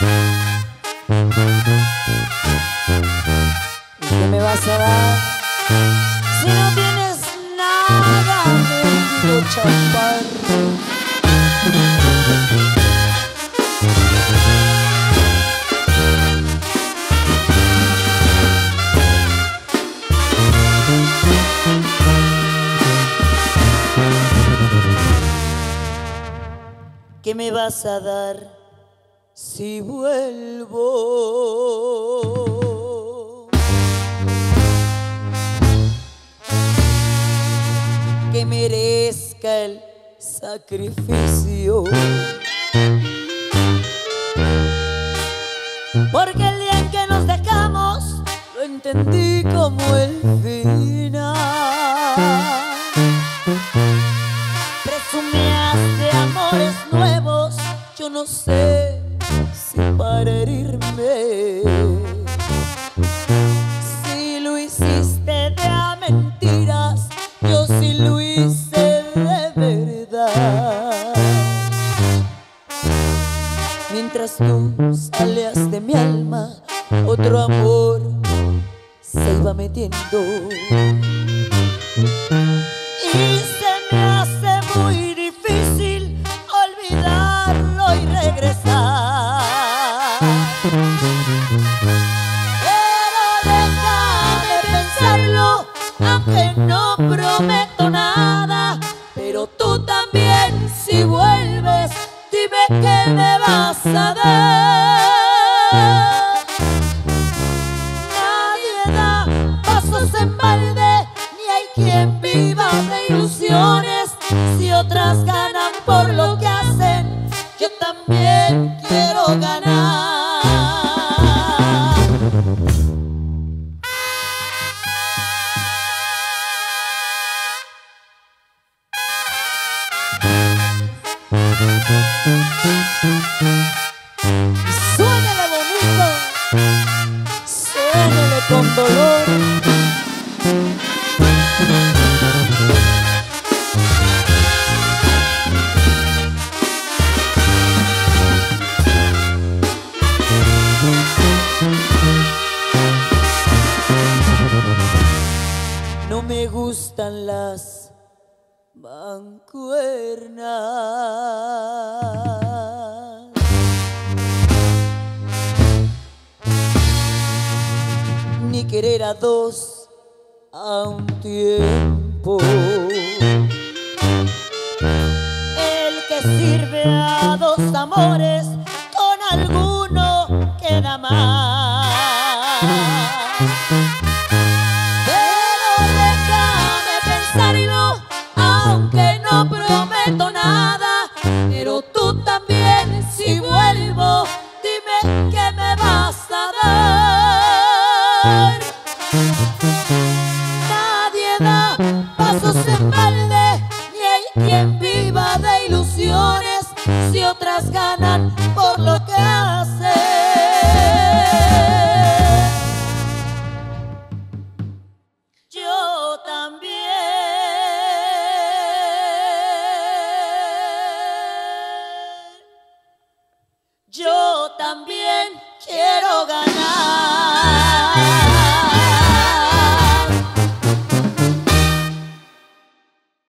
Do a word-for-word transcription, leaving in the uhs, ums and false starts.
¿Y qué me vas a dar si no tienes nada, mendigo chaparro? ¿Qué me vas a dar si vuelvo? Que merezca el sacrificio, porque el día en que nos dejamos lo entendí como el final. Nuevos, yo no sé si para herirme, si lo hiciste de a mentiras, yo sí lo hice de verdad. Mientras tú salías de mi alma, otro amor se iba metiendo y se me hace muy y regresar. Pero deja de pensarlo, aunque no prometo nada. Pero tú también, si vuelves, dime qué me vas a dar. Nadie da pasos en balde, ni hay quien viva de ilusiones. Si otras ganan por lo que hacen, yo también quiero ganar. Suénale bonito, suénale con dolor. Me gustan las mancuernas. Ni querer a dos a un tiempo. El que sirve a dos amores